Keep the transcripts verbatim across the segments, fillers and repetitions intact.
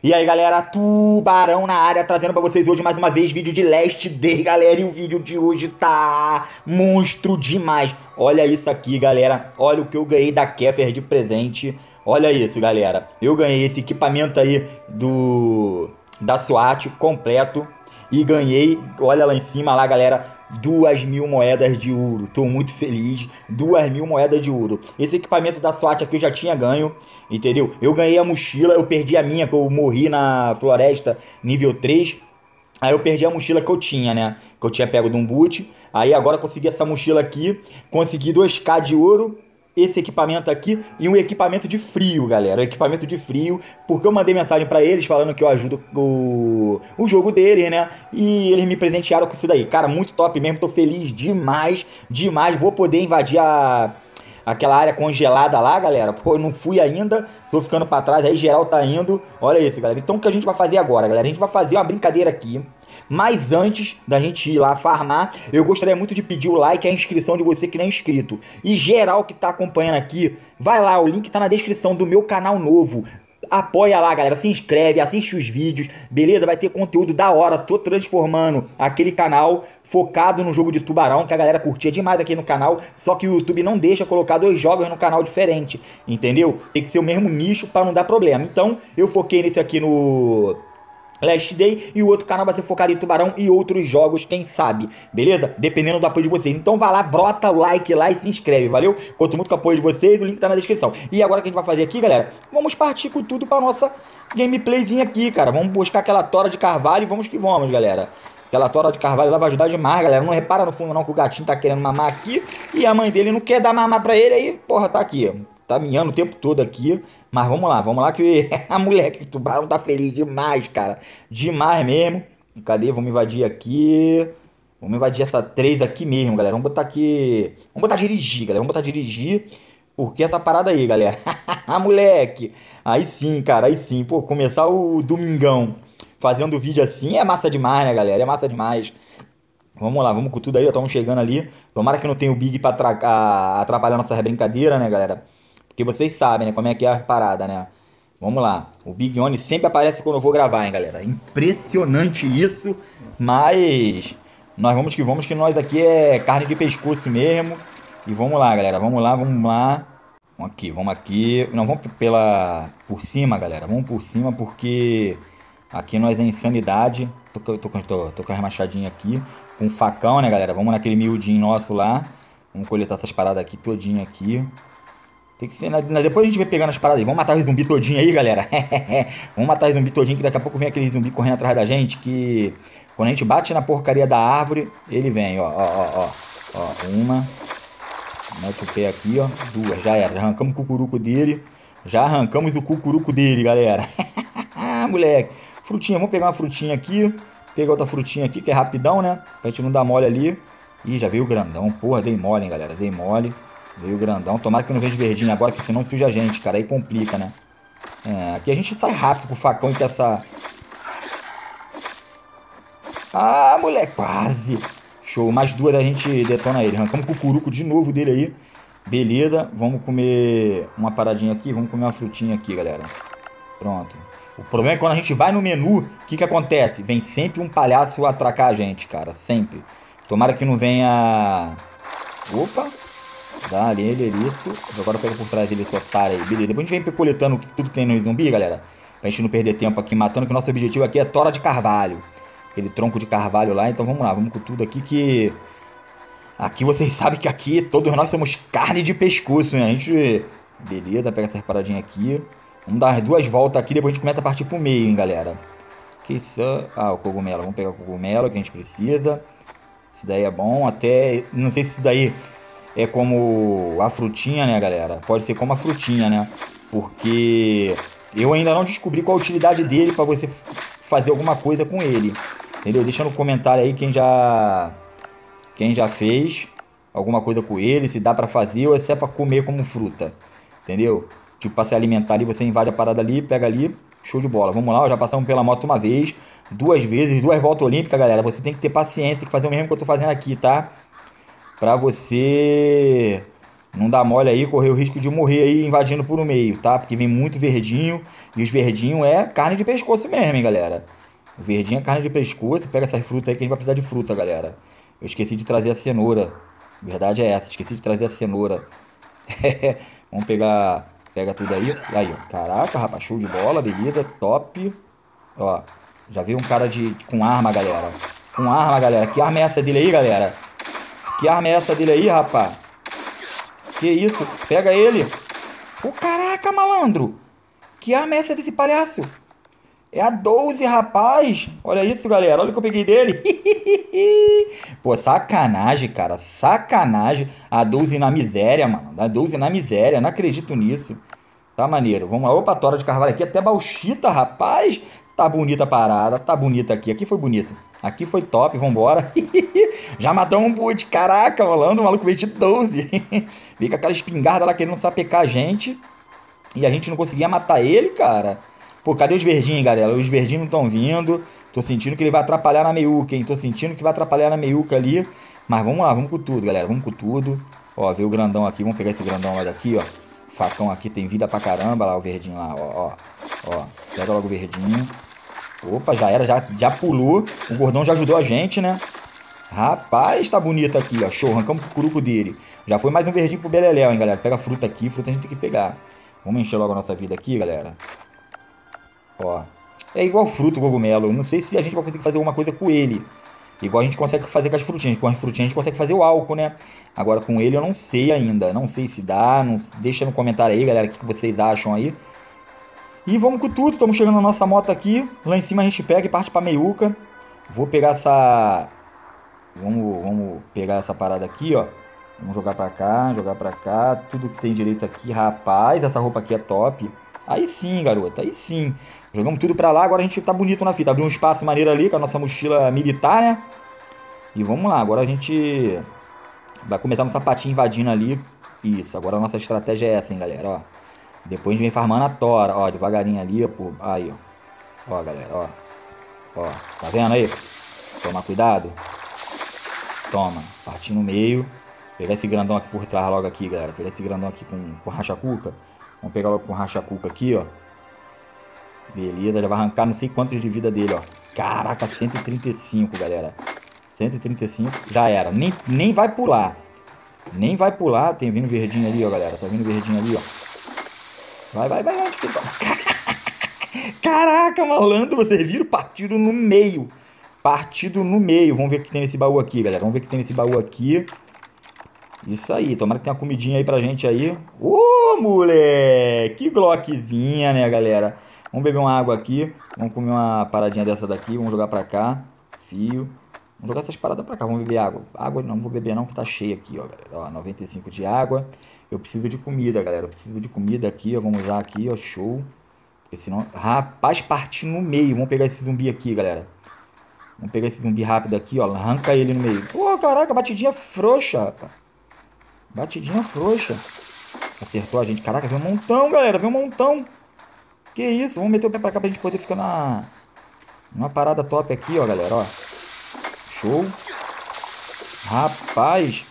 E aí galera, Tubarão na área, trazendo pra vocês hoje mais uma vez vídeo de Last Day, galera. E o vídeo de hoje tá monstro demais. Olha isso aqui, galera. Olha o que eu ganhei da Kefir de presente. Olha isso, galera. Eu ganhei esse equipamento aí do da SWAT completo. E ganhei, olha lá em cima lá, galera, duas mil moedas de ouro. Tô muito feliz, duas mil moedas de ouro. Esse equipamento da SWAT aqui eu já tinha ganho, entendeu? Eu ganhei a mochila, eu perdi a minha, que eu morri na floresta nível três. Aí eu perdi a mochila que eu tinha, né? Que eu tinha pego de um boot. Aí agora consegui essa mochila aqui, consegui dois K de ouro. Esse equipamento aqui e um equipamento de frio, galera. Um equipamento de frio, porque eu mandei mensagem pra eles falando que eu ajudo o, o jogo deles, né? E eles me presentearam com isso daí. Cara, muito top mesmo. Tô feliz demais, demais. Vou poder invadir a... aquela área congelada lá, galera. Pô, eu não fui ainda. Tô ficando pra trás. Aí geral tá indo. Olha isso, galera. Então o que a gente vai fazer agora, galera? A gente vai fazer uma brincadeira aqui. Mas antes da gente ir lá farmar, eu gostaria muito de pedir o like e a inscrição de você que não é inscrito. E geral que tá acompanhando aqui, vai lá, o link tá na descrição do meu canal novo. Apoia lá, galera, se inscreve, assiste os vídeos, beleza? Vai ter conteúdo da hora, tô transformando aquele canal focado no jogo de tubarão, que a galera curtia demais aqui no canal, só que o YouTube não deixa colocar dois jogos no canal diferente, entendeu? Tem que ser o mesmo nicho pra não dar problema. Então, eu foquei nesse aqui no... Last Day, e o outro canal vai ser focado em tubarão e outros jogos, quem sabe, beleza? Dependendo do apoio de vocês. Então vai lá, brota o like lá e se inscreve, valeu? Conto muito com o apoio de vocês, o link tá na descrição. E agora o que a gente vai fazer aqui, galera? Vamos partir com tudo pra nossa gameplayzinha aqui, cara. Vamos buscar aquela tora de carvalho e vamos que vamos, galera. Aquela tora de carvalho lá vai ajudar demais, galera. Não repara no fundo não que o gatinho tá querendo mamar aqui e a mãe dele não quer dar mamar pra ele aí, porra, tá aqui, tá miando o tempo todo aqui. Mas vamos lá, vamos lá que a mulher que tubarão tá feliz demais, cara. Demais mesmo. Cadê? Vamos invadir aqui. Vamos invadir essa três aqui mesmo, galera. Vamos botar aqui... Vamos botar dirigir, galera. Vamos botar dirigir. Porque essa parada aí, galera. Ah, moleque. Aí sim, cara. Aí sim. Pô, começar o domingão fazendo vídeo assim é massa demais, né, galera? É massa demais. Vamos lá, vamos com tudo aí. Ó, estamos chegando ali. Tomara que não tenha o Big pra atrapalhar nossas brincadeiras, né, galera? Porque vocês sabem, né, como é que é a parada, né? Vamos lá. O Big One sempre aparece quando eu vou gravar, hein, galera? Impressionante isso. Mas nós vamos que vamos, que nós aqui é carne de pescoço mesmo. E vamos lá, galera. Vamos lá, vamos lá. Vamos aqui, vamos aqui. Não, vamos pela... por cima, galera. Vamos por cima porque aqui nós é insanidade. Tô, tô, tô, tô com as machadinhas aqui. Com um facão, né, galera? Vamos naquele miudinho nosso lá. Vamos coletar essas paradas aqui todinha aqui. Tem que ser, né? Depois a gente vai pegando as paradas aí. Vamos matar os zumbi todinho aí, galera. Vamos matar os zumbi todinho, que daqui a pouco vem aquele zumbi correndo atrás da gente, que quando a gente bate na porcaria da árvore, ele vem, ó, ó, ó, ó. Ó, uma. Mete o pé aqui, ó. Duas, já era. Já arrancamos o cucuruco dele. Já arrancamos o cucuruco dele, galera. Moleque. Frutinha, vamos pegar uma frutinha aqui. Pegar outra frutinha aqui, que é rapidão, né? Pra gente não dar mole ali. Ih, já veio o grandão. Porra, dei mole, hein, galera. Dei mole. Veio grandão. Tomara que eu não veja verdinho agora, que senão suja a gente, cara. Aí complica, né? É, aqui a gente sai rápido com o facão e com essa... Ah, moleque. Quase. Show. Mais duas a gente detona ele. Arrancamos o cucuruco de novo dele aí. Beleza. Vamos comer uma paradinha aqui. Vamos comer uma frutinha aqui, galera. Pronto. O problema é que quando a gente vai no menu, o que que acontece? Vem sempre um palhaço atracar a gente, cara. Sempre. Tomara que não venha... Opa. Dá nele, isso. Agora pega por trás dele, esse otário aí. Beleza, depois a gente vem coletando tudo que tem no zumbi, galera. Pra gente não perder tempo aqui matando, que o nosso objetivo aqui é tora de carvalho. Aquele tronco de carvalho lá. Então vamos lá, vamos com tudo aqui que... Aqui vocês sabem que aqui todos nós somos carne de pescoço, né? A gente... Beleza, pega essa paradinha aqui. Vamos dar as duas voltas aqui, depois a gente começa a partir pro meio, hein, galera. Que isso... Ah, o cogumelo. Vamos pegar o cogumelo que a gente precisa. Isso daí é bom, até... Não sei se isso daí... É como a frutinha, né, galera? Pode ser como a frutinha, né? Porque eu ainda não descobri qual a utilidade dele pra você fazer alguma coisa com ele. Entendeu? Deixa no comentário aí quem já quem já fez alguma coisa com ele, se dá pra fazer ou se é pra comer como fruta. Entendeu? Tipo, pra se alimentar ali, você invade a parada ali, pega ali, show de bola. Vamos lá, ó, já passamos pela moto uma vez, duas vezes, duas voltas olímpicas, galera. Você tem que ter paciência, tem que fazer o mesmo que eu tô fazendo aqui, tá? Pra você Não dá mole aí, correr o risco de morrer aí invadindo por um meio, tá? Porque vem muito verdinho, e os verdinhos é carne de pescoço mesmo, hein, galera? O verdinho é carne de pescoço, pega essas frutas aí que a gente vai precisar de fruta, galera. Eu esqueci de trazer a cenoura, a verdade é essa, esqueci de trazer a cenoura. Vamos pegar, pega tudo aí, aí, ó. Caraca, rapaz, show de bola, beleza, top. Ó, já veio um cara de, com arma, galera. Com arma, galera, que arma é essa dele aí, galera? Que arma é essa dele aí, rapaz? Que isso? Pega ele. Ô, caraca, malandro. Que arma é essa desse palhaço? É a doze, rapaz. Olha isso, galera. Olha o que eu peguei dele. Pô, sacanagem, cara. Sacanagem. A doze na miséria, mano. A doze na miséria. Não acredito nisso. Tá maneiro. Vamos lá. Opa, tora de carvalho aqui. Até bauxita, rapaz. Tá bonita a parada. Tá bonita aqui. Aqui foi bonito. Aqui foi top. Vambora. Já matamos um boot. Caraca, malandro. O maluco veio de doze. Veio com aquela espingarda lá querendo sapecar a gente. E a gente não conseguia matar ele, cara. Pô, cadê os verdinhos, galera? Os verdinhos não estão vindo. Tô sentindo que ele vai atrapalhar na meiuca, hein? Tô sentindo que vai atrapalhar na meiuca ali. Mas vamos lá, vamos com tudo, galera. Vamos com tudo. Ó, veio o grandão aqui. Vamos pegar esse grandão lá daqui, ó. O facão aqui tem vida pra caramba. Lá o verdinho lá, ó. Ó, ó. Pega logo o verdinho. Opa, já era. Já, já pulou. O gordão já ajudou a gente, né? Rapaz, tá bonito aqui, ó. Show, arrancamos o curuco dele. Já foi mais um verdinho pro beleléu, hein, galera. Pega fruta aqui, fruta a gente tem que pegar. Vamos encher logo a nossa vida aqui, galera. Ó, é igual fruto, cogumelo. Não sei se a gente vai conseguir fazer alguma coisa com ele. Igual a gente consegue fazer com as frutinhas. Com as frutinhas a gente consegue fazer o álcool, né? Agora com ele eu não sei ainda. Não sei se dá, não... Deixa no comentário aí, galera, o que vocês acham aí. E vamos com tudo. Estamos chegando na nossa moto aqui. Lá em cima a gente pega e parte pra meiuca. Vou pegar essa... Vamos, vamos pegar essa parada aqui, ó. Vamos jogar pra cá, jogar pra cá. Tudo que tem direito aqui, rapaz. Essa roupa aqui é top. Aí sim, garota, aí sim. Jogamos tudo pra lá, agora a gente tá bonito na fita. Abriu um espaço maneiro ali com a nossa mochila militar, né? E vamos lá, agora a gente vai começar um sapatinho invadindo ali. Isso, agora a nossa estratégia é essa, hein, galera, ó. Depois a gente vem farmando a tora, ó, devagarinho ali, pô. Aí, ó. Ó, galera, ó. Ó, tá vendo aí? Toma cuidado. Toma, partir no meio. Pegar esse grandão aqui por trás logo aqui, galera. Pegar esse grandão aqui com, com Racha Cuca. Vamos pegar logo com Racha Cuca aqui, ó. Beleza, já vai arrancar não sei quantos de vida dele, ó. Caraca, cento e trinta e cinco, galera. cento e trinta e cinco, já era. Nem, nem vai pular. Nem vai pular. Tem vindo verdinho ali, ó, galera. Tá vindo verdinho ali, ó. Vai, vai, vai, vai. Caraca, malandro, vocês viram? Partido no meio. Partido no meio. Vamos ver o que tem nesse baú aqui, galera. Vamos ver o que tem nesse baú aqui. Isso aí. Tomara que tenha uma comidinha aí pra gente aí. Ô, moleque. Que glockzinha, né, galera? Vamos beber uma água aqui. Vamos comer uma paradinha dessa daqui. Vamos jogar pra cá. Fio. Vamos jogar essas paradas pra cá. Vamos beber água. Água não, não vou beber não, que tá cheio aqui, ó, galera. Ó, noventa e cinco de água. Eu preciso de comida, galera. Eu preciso de comida aqui, ó. Vamos usar aqui, ó. Show. Porque senão... Rapaz, partir no meio. Vamos pegar esse zumbi aqui, galera. Vamos pegar esse zumbi rápido aqui, ó. Arranca ele no meio. Pô, caraca. Batidinha frouxa, rapaz. Batidinha frouxa. Acertou a gente. Caraca, veio um montão, galera. Veio um montão. Que isso, vamos meter o pé pra cá pra gente poder ficar na... Uma parada top aqui, ó, galera, ó. Show. Rapaz.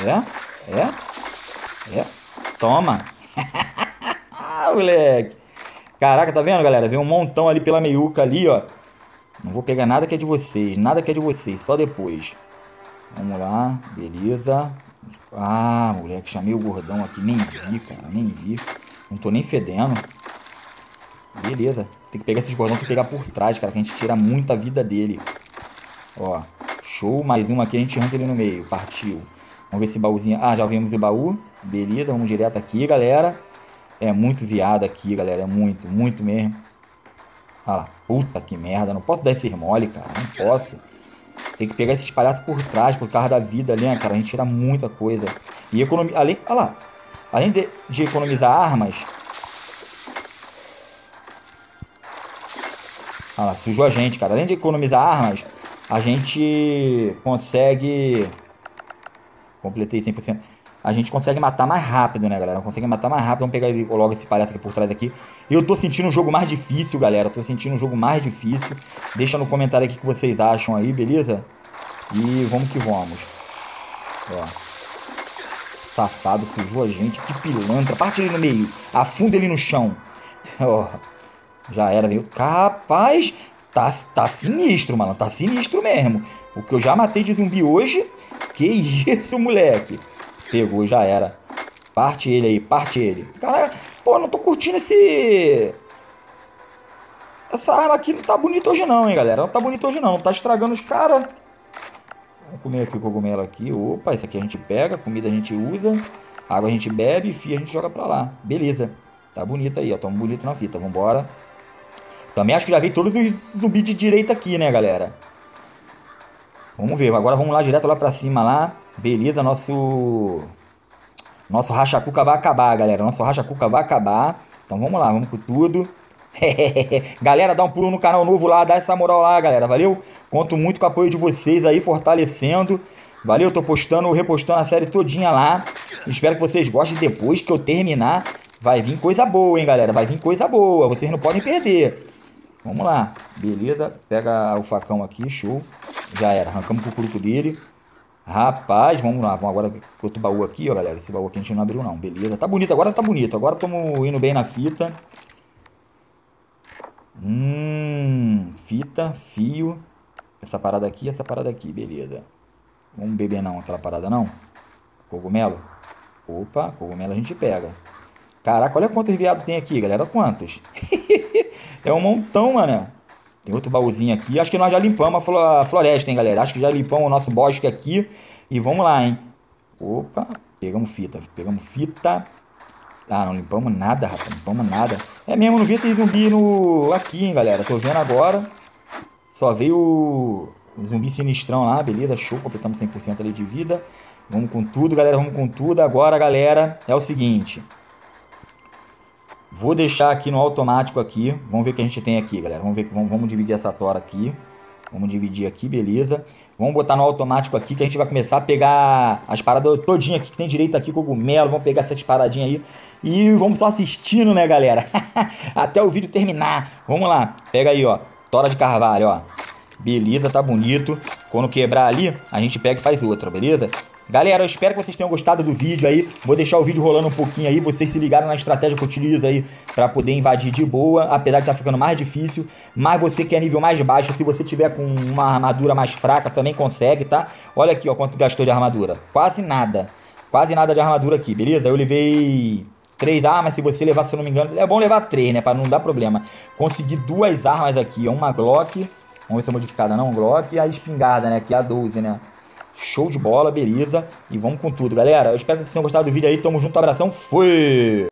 É, é, é. Toma. Moleque. Caraca, tá vendo, galera? Vem um montão ali pela meiuca ali, ó. Não vou pegar nada que é de vocês. Nada que é de vocês, só depois. Vamos lá, beleza. Ah, moleque, chamei o gordão aqui. Nem vi, cara, nem vi. Não tô nem fedendo. Beleza. Tem que pegar esses gordões, tem que pegar por trás, cara. Que a gente tira muita vida dele. Ó. Show. Mais uma aqui. A gente arranca ele no meio. Partiu. Vamos ver esse baúzinho. Ah, já vimos o baú. Beleza. Vamos direto aqui, galera. É muito viado aqui, galera. É muito, muito mesmo. Ah lá. Puta que merda. Não posso dar esses mole, cara. Não posso. Tem que pegar esses palhaços por trás, por causa da vida ali, né, cara? A gente tira muita coisa. E economia... Além... Ah lá. Além de, de economizar armas... Ah lá, sujou a gente, cara. Além de economizar armas, a gente consegue... Completei cem por cento. A gente consegue matar mais rápido, né, galera? Consegue matar mais rápido. Vamos pegar ele, logo esse palhaço aqui por trás aqui. Eu tô sentindo um jogo mais difícil, galera. Tô sentindo um jogo mais difícil. Deixa no comentário aqui o que vocês acham aí, beleza? E vamos que vamos. Ó. Safado, fuzou a gente. Que pilantra. Parte ele no meio. Afunda ele no chão. Oh, já era, meu. Capaz. Tá, tá sinistro, mano. Tá sinistro mesmo. O que eu já matei de zumbi hoje. Que isso, moleque. Pegou, já era. Parte ele aí. Parte ele. Caraca. Pô, não tô curtindo esse... Essa arma aqui não tá bonita hoje não, hein, galera. Não tá bonita hoje não. Tá estragando os caras. Vou comer aqui o cogumelo aqui. Opa, isso aqui a gente pega, comida a gente usa, água a gente bebe e fio a gente joga pra lá. Beleza. Tá bonito aí, ó. Tamo bonito na fita. Vambora. Também acho que já vi todos os zumbis de direita aqui, né, galera? Vamos ver. Agora vamos lá direto lá pra cima lá. Beleza, nosso... Nosso Racha Cuca vai acabar, galera. Nosso Racha Cuca vai acabar. Então vamos lá, vamos com tudo. Galera, dá um pulo no canal novo lá, dá essa moral lá, galera, valeu? Conto muito com o apoio de vocês aí, fortalecendo. Valeu, tô postando, repostando a série todinha lá. Espero que vocês gostem. Depois que eu terminar, vai vir coisa boa, hein, galera? Vai vir coisa boa, vocês não podem perder. Vamos lá, beleza. Pega o facão aqui, show. Já era, arrancamos o curuto dele. Rapaz, vamos lá, vamos agora com outro baú aqui, ó, galera. Esse baú aqui a gente não abriu não, beleza. Tá bonito, agora tá bonito, agora estamos indo bem na fita. Hum, fita, fio. Essa parada aqui, essa parada aqui, beleza. Vamos beber não, aquela parada não. Cogumelo. Opa, cogumelo a gente pega. Caraca, olha quantos viados tem aqui, galera. Quantos? É um montão, mano. Tem outro baúzinho aqui. Acho que nós já limpamos a floresta, hein, galera. Acho que já limpamos o nosso bosque aqui. E vamos lá, hein. Opa, pegamos fita, pegamos fita. Ah, não limpamos nada, rapaz, não limpamos nada. É mesmo, não vi esse zumbi no... aqui, hein, galera. Tô vendo agora. Só veio o, o zumbi sinistrão lá, beleza, show. Completamos cem por cento ali de vida. Vamos com tudo, galera, vamos com tudo. Agora, galera, é o seguinte. Vou deixar aqui no automático aqui. Vamos ver o que a gente tem aqui, galera. Vamos ver, vamos, vamos dividir essa tora aqui. Vamos dividir aqui, beleza. Vamos botar no automático aqui que a gente vai começar a pegar as paradas todinha aqui que tem direito aqui, cogumelo. Vamos pegar essas paradinhas aí. E vamos só assistindo, né, galera? Até o vídeo terminar. Vamos lá. Pega aí, ó. Tora de carvalho, ó. Beleza, tá bonito. Quando quebrar ali, a gente pega e faz outra, beleza? Galera, eu espero que vocês tenham gostado do vídeo aí. Vou deixar o vídeo rolando um pouquinho aí. Vocês se ligaram na estratégia que eu utilizo aí pra poder invadir de boa. Apesar de estar ficando mais difícil. Mas você que é nível mais baixo, se você tiver com uma armadura mais fraca, também consegue, tá? Olha aqui, ó, quanto gastou de armadura. Quase nada. Quase nada de armadura aqui, beleza? Eu levei... três armas, se você levar, se eu não me engano, é bom levar três, né, para não dar problema. Consegui duas armas aqui, uma Glock, vamos ver se é modificada não, Glock, e a espingarda, né, que é a doze, né. Show de bola, beleza, e vamos com tudo, galera. Eu espero que vocês tenham gostado do vídeo aí, tamo junto, abração, fui!